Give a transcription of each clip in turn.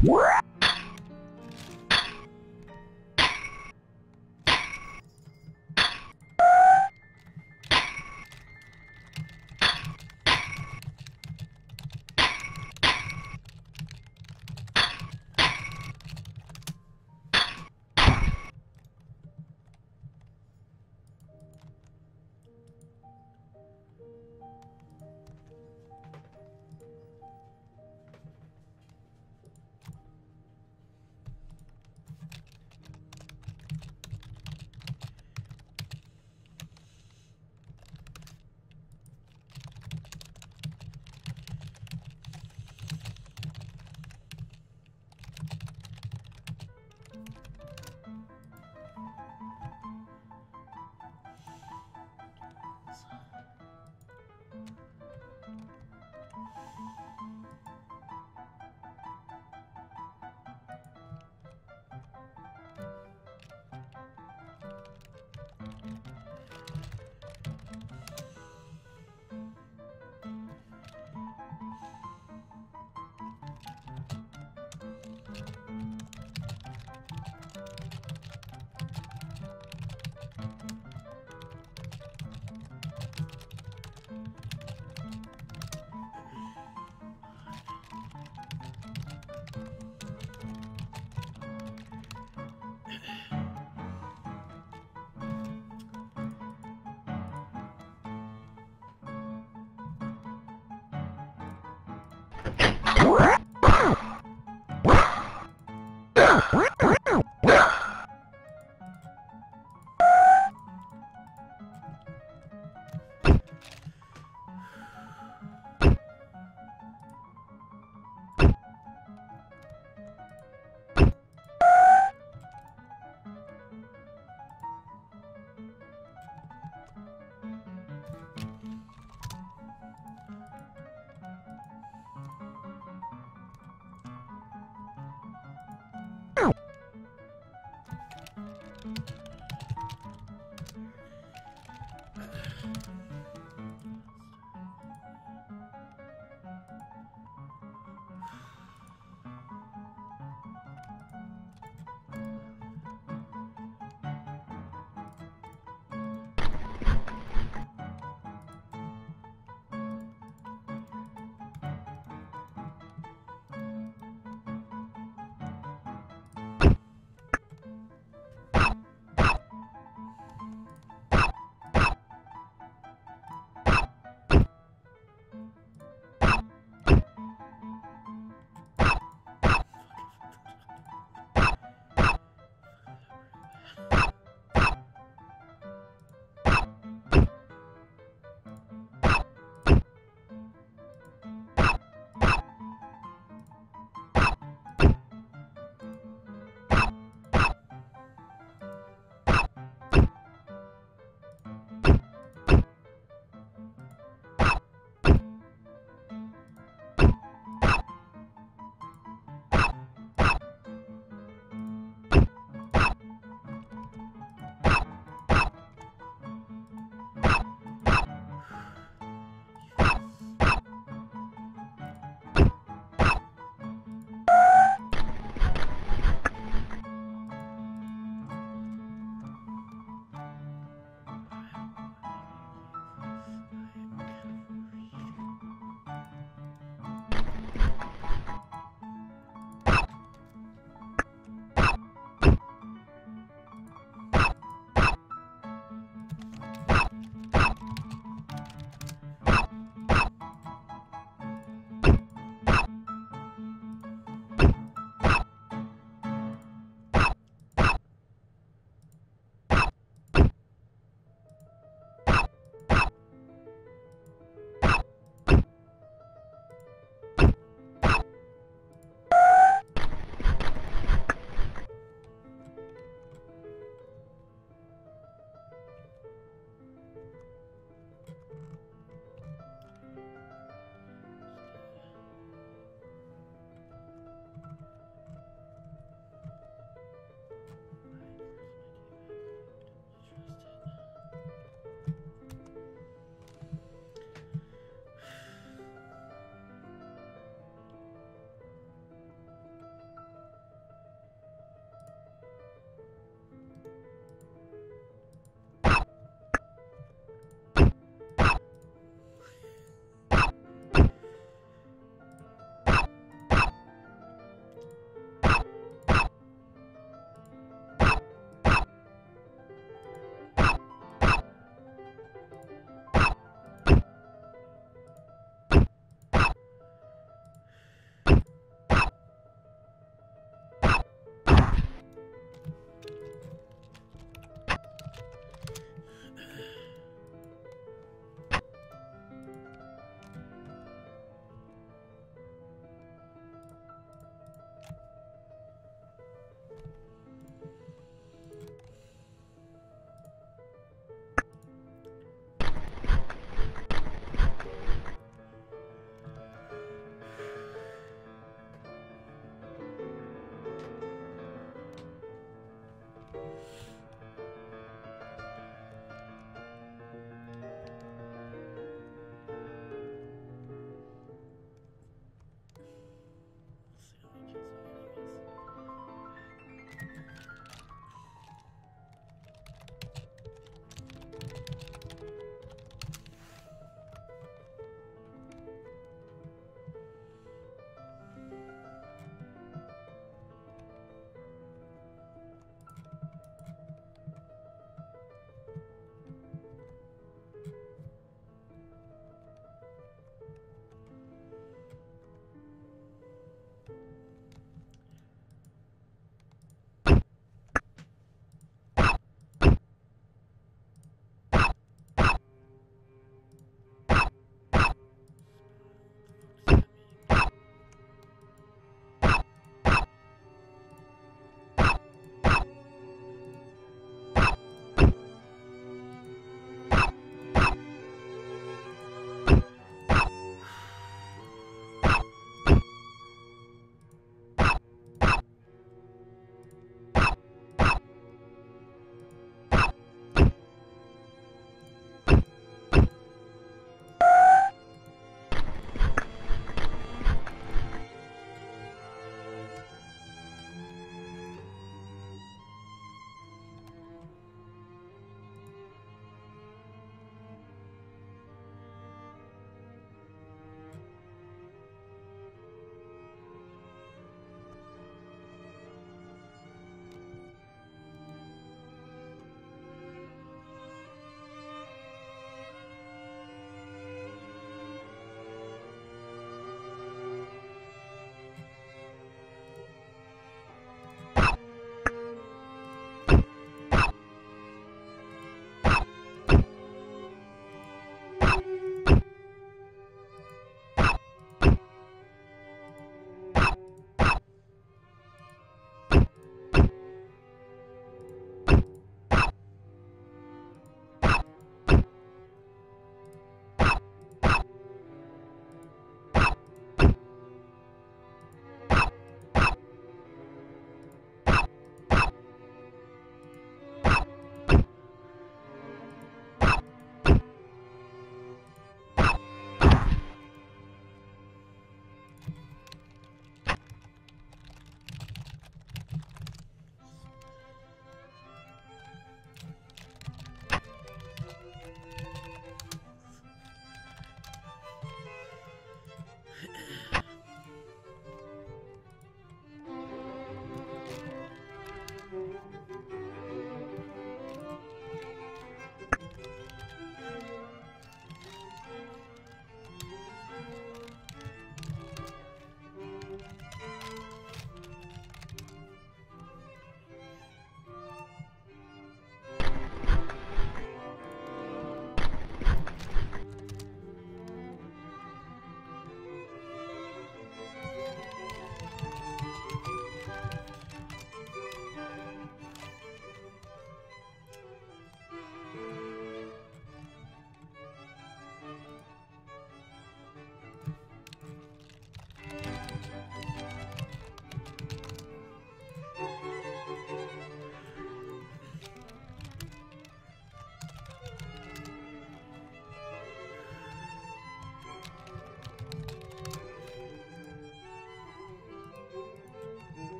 What?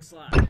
wrong slot.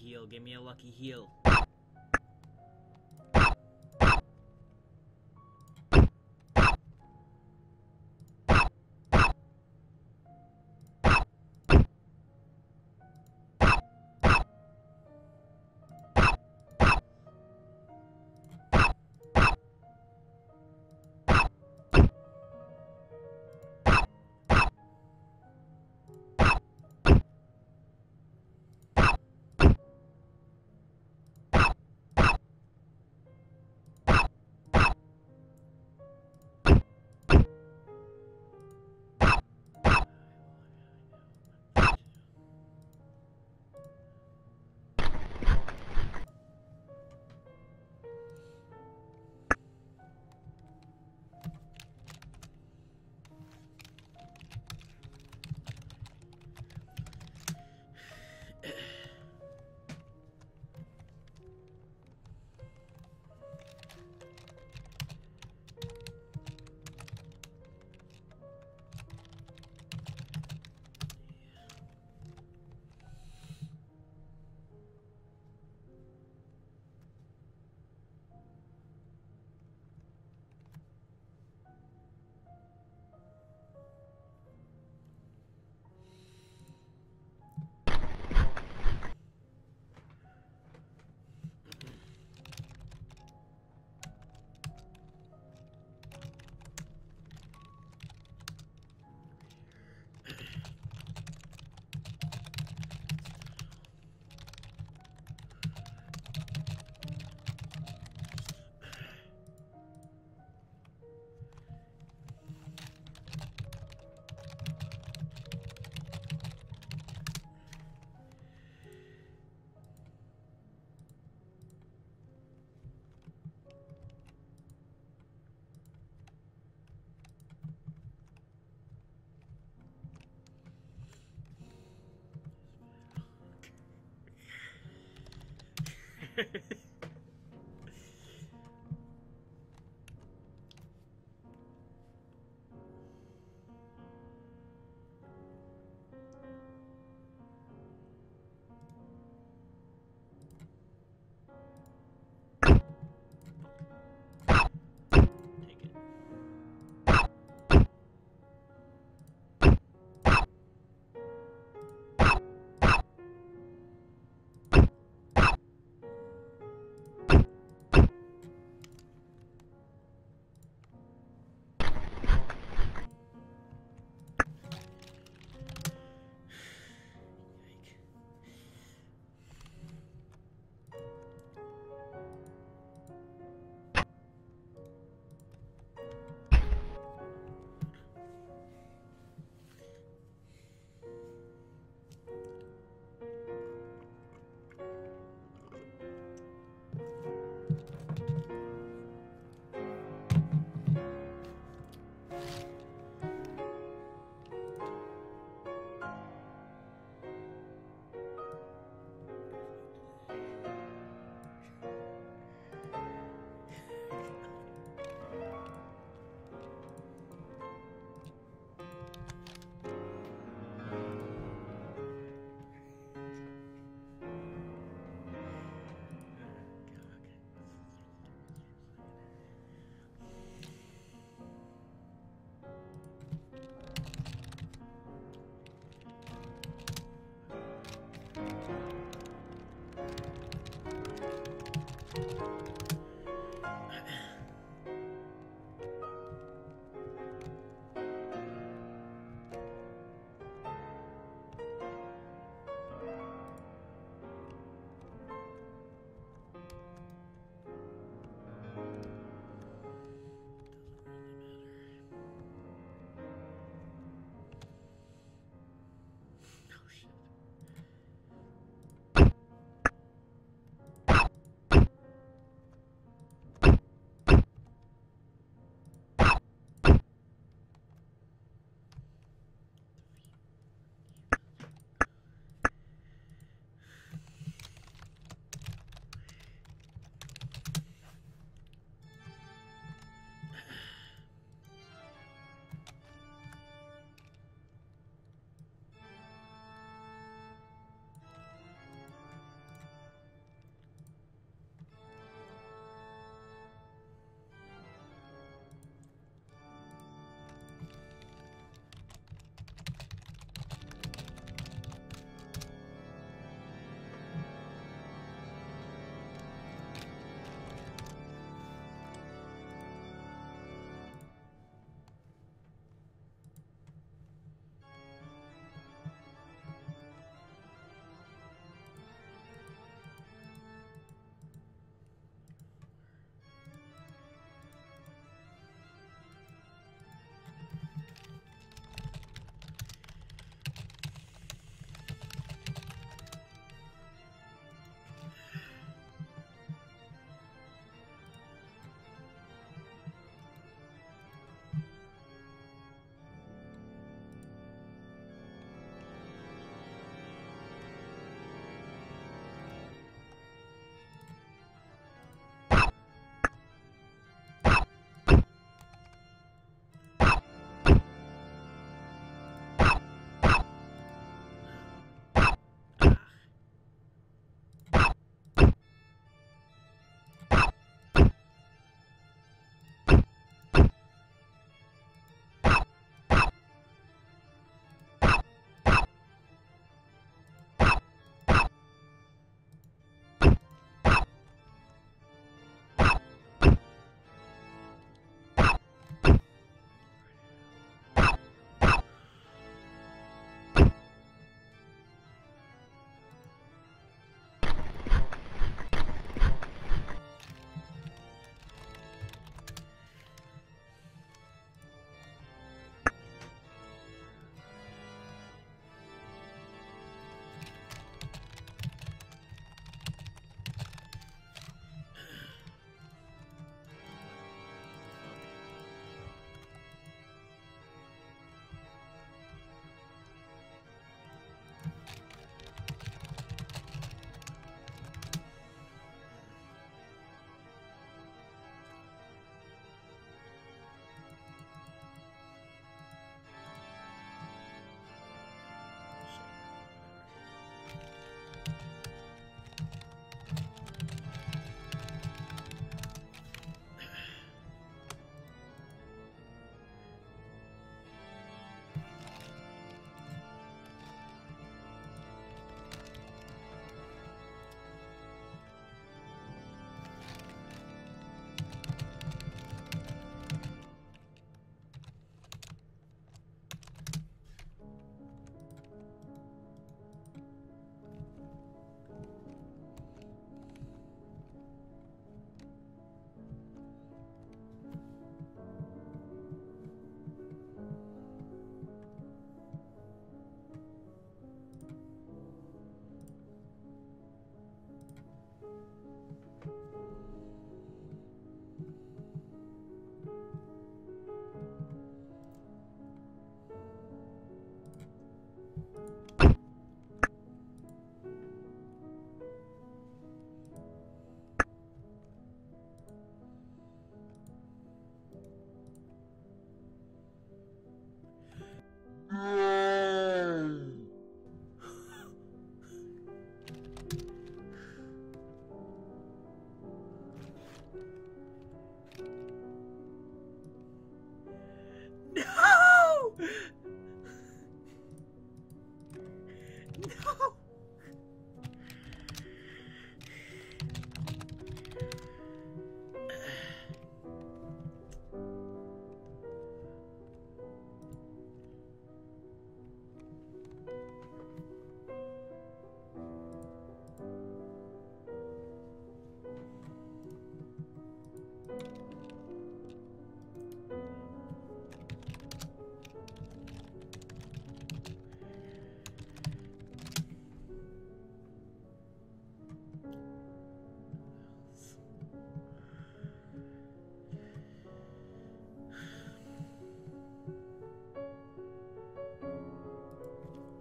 Heal, give me a lucky heal.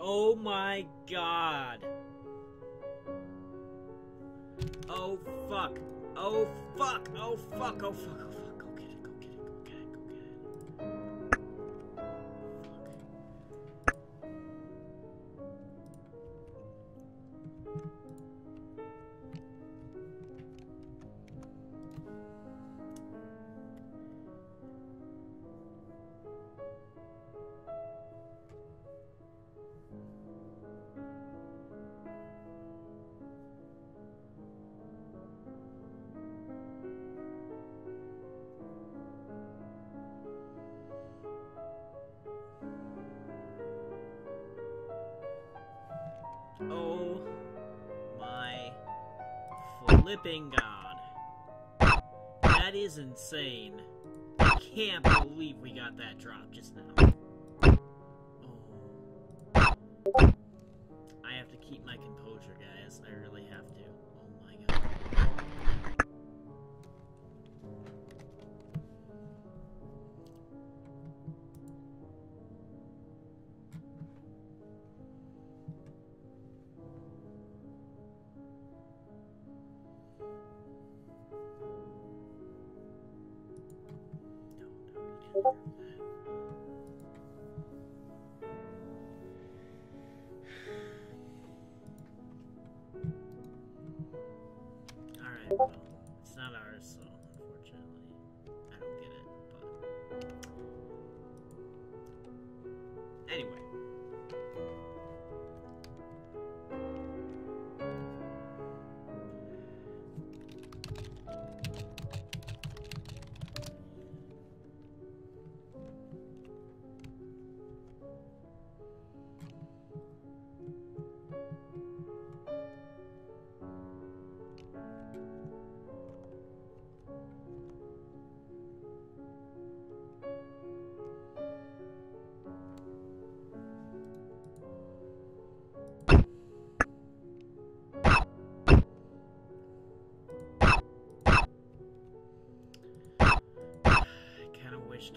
Oh my god. Oh fuck. Oh fuck. Oh fuck. Oh fuck. Oh fuck. Go get it. Go get it. Go get it. Go get it. Oh my flipping god. That is insane. I can't believe we got that drop just now. Oh. I have to keep my composure, guys. I really have to. Oh my god.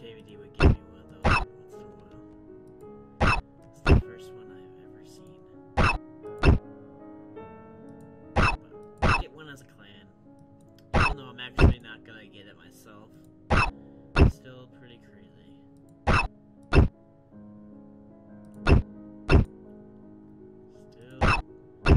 KBD would give me one though once in a while. It's the first one I've ever seen. But I get one as a clan. Even though I'm actually not gonna get it myself. It's still pretty crazy. Still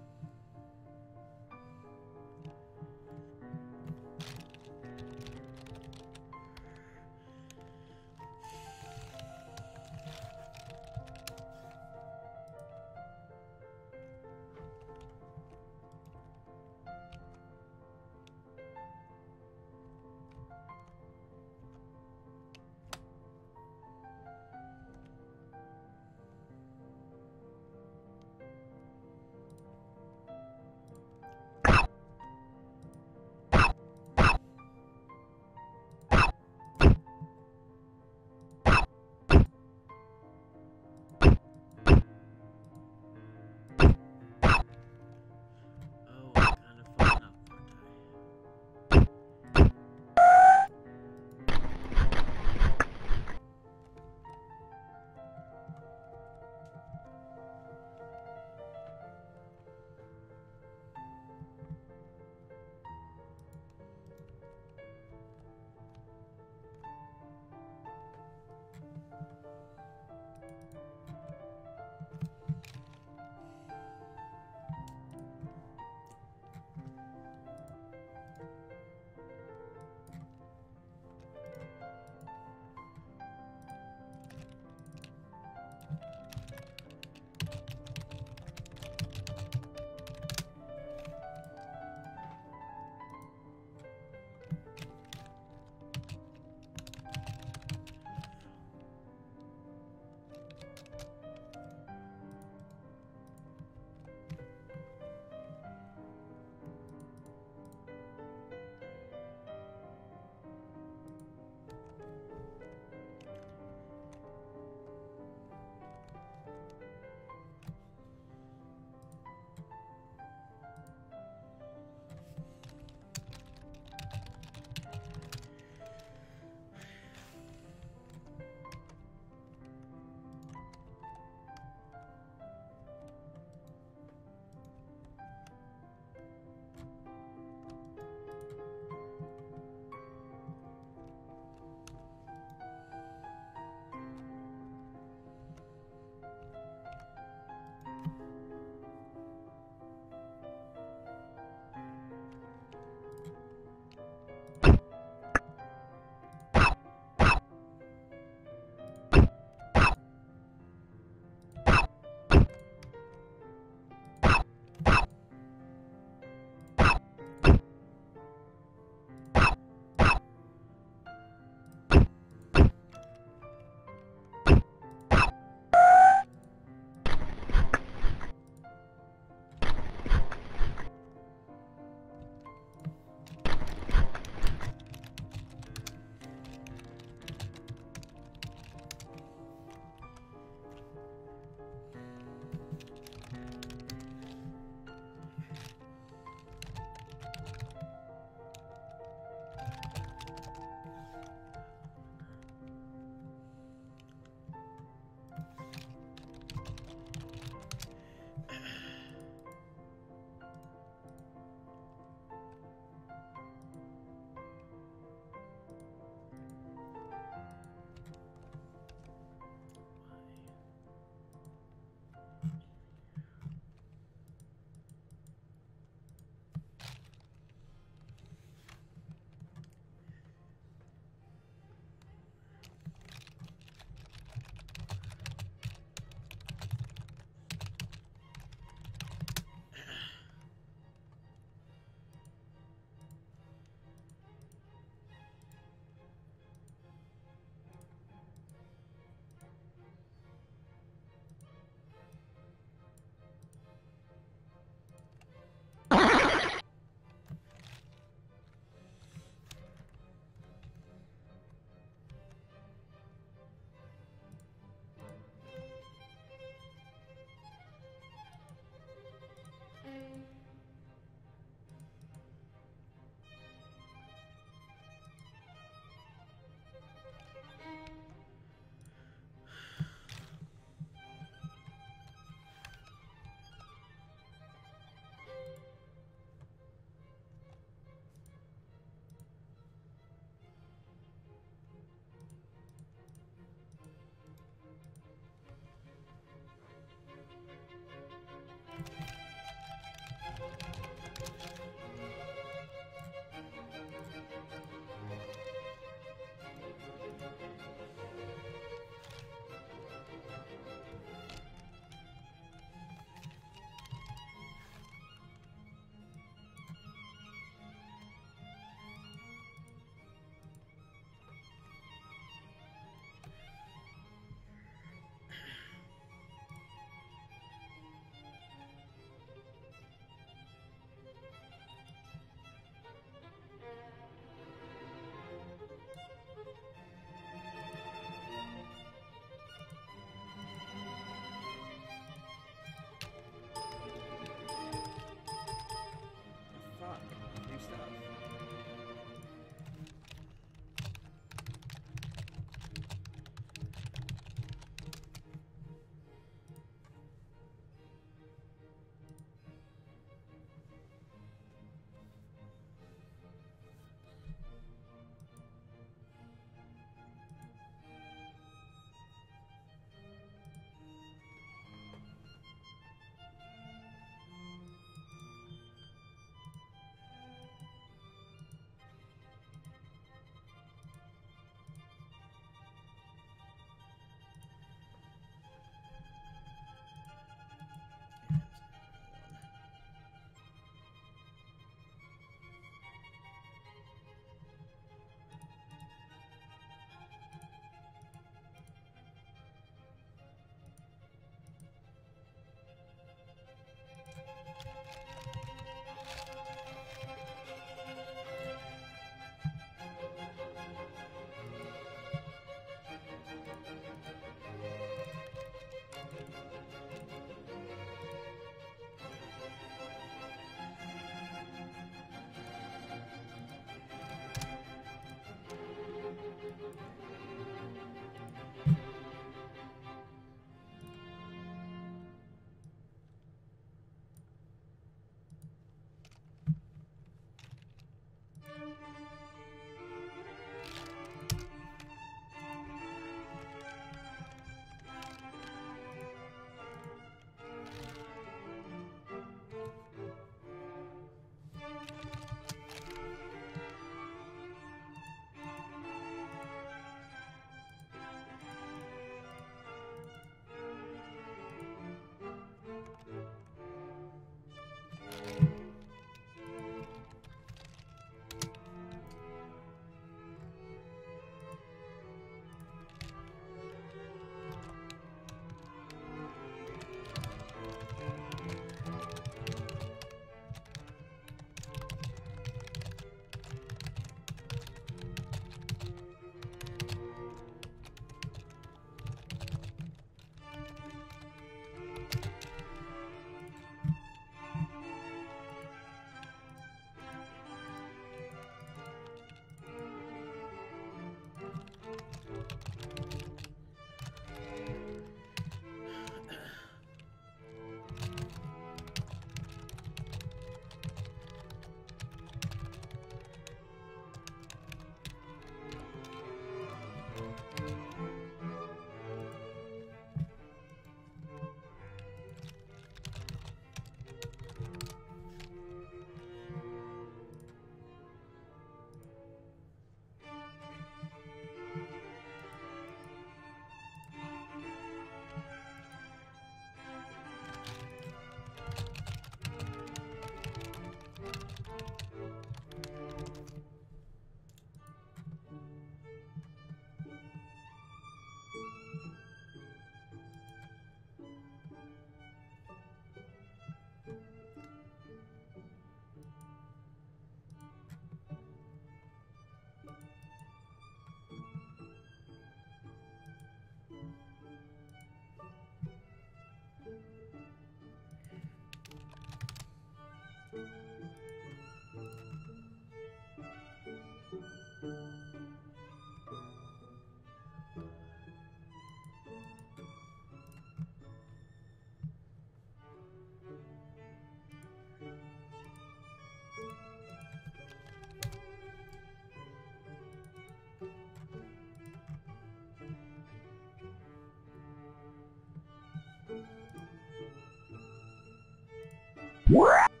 What?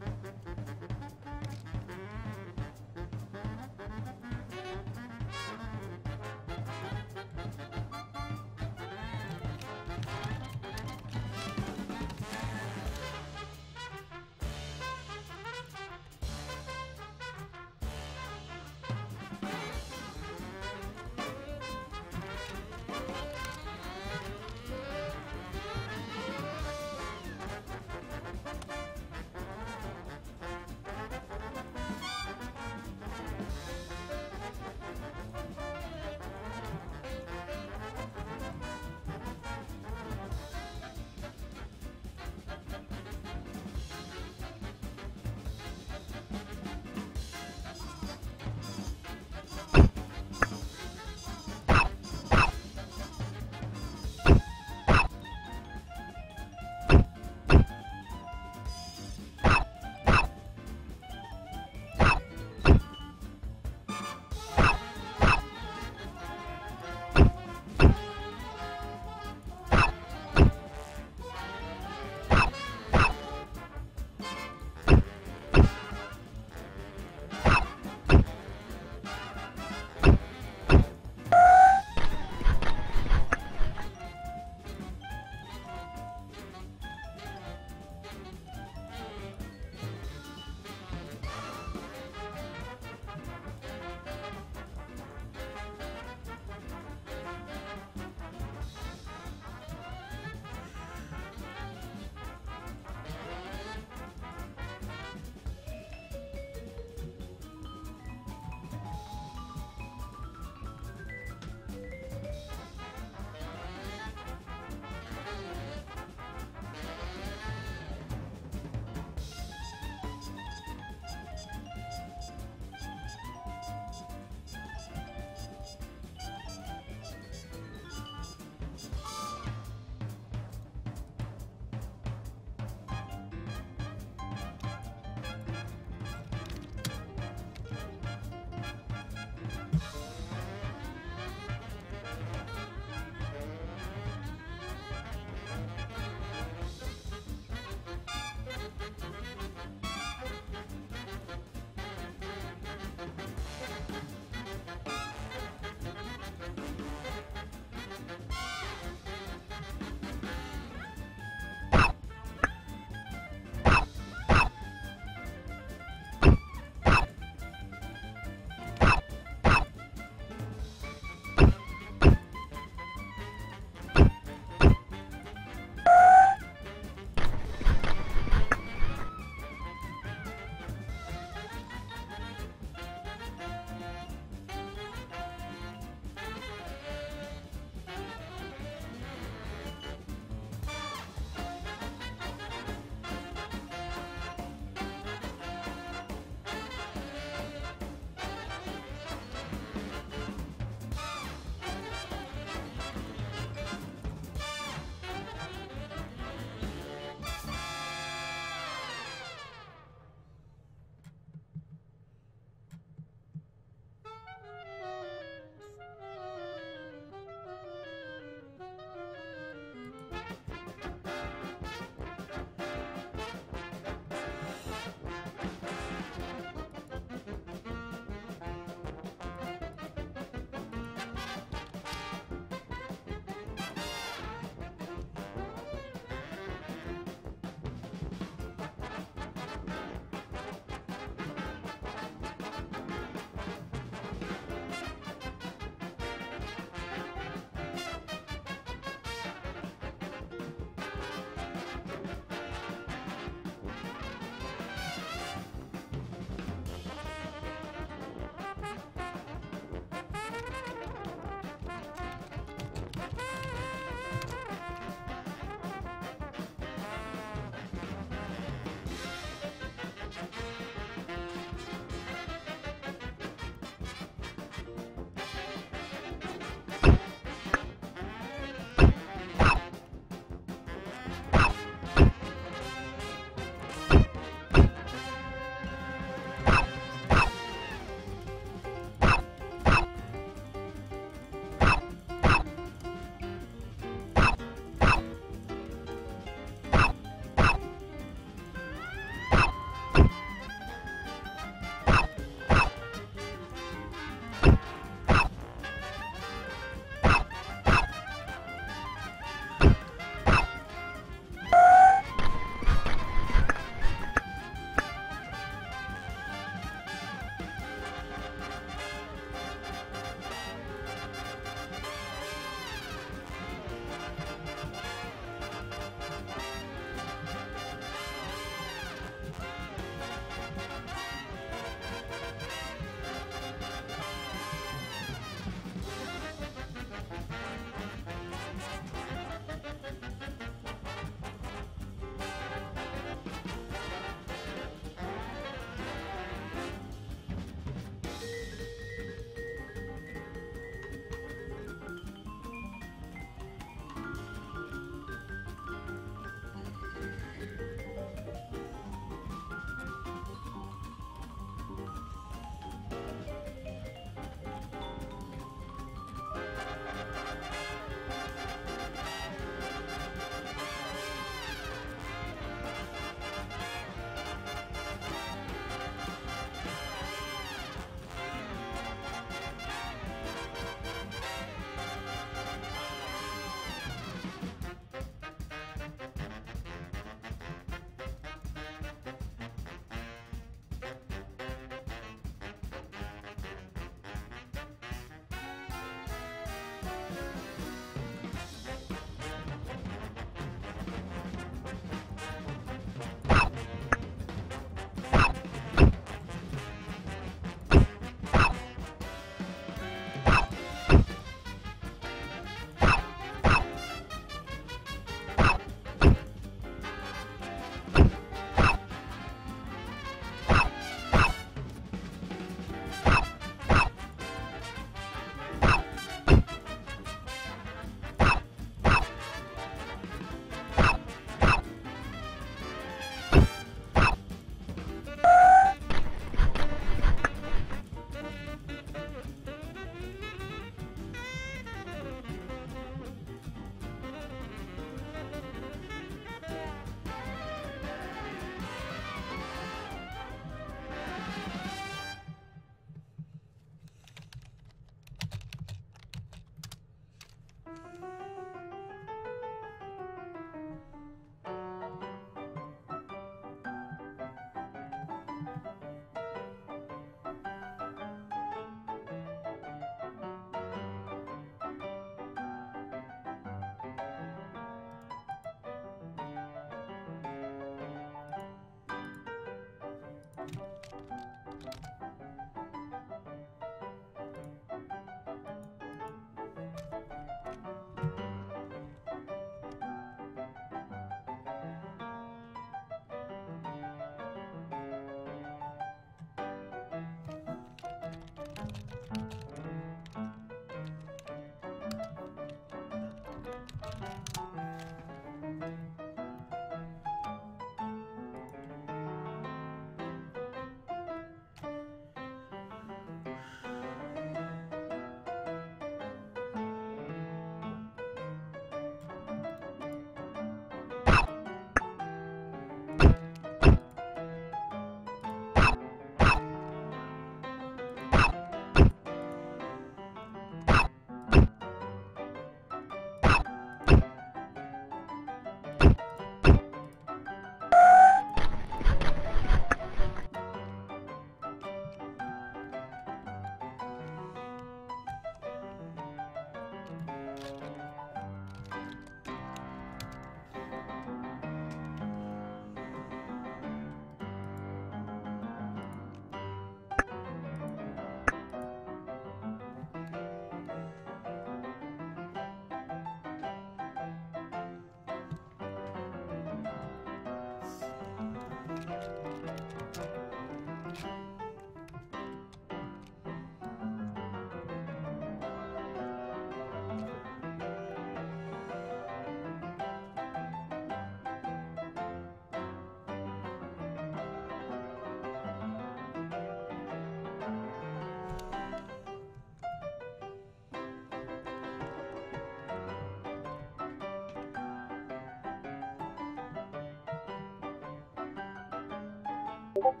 What?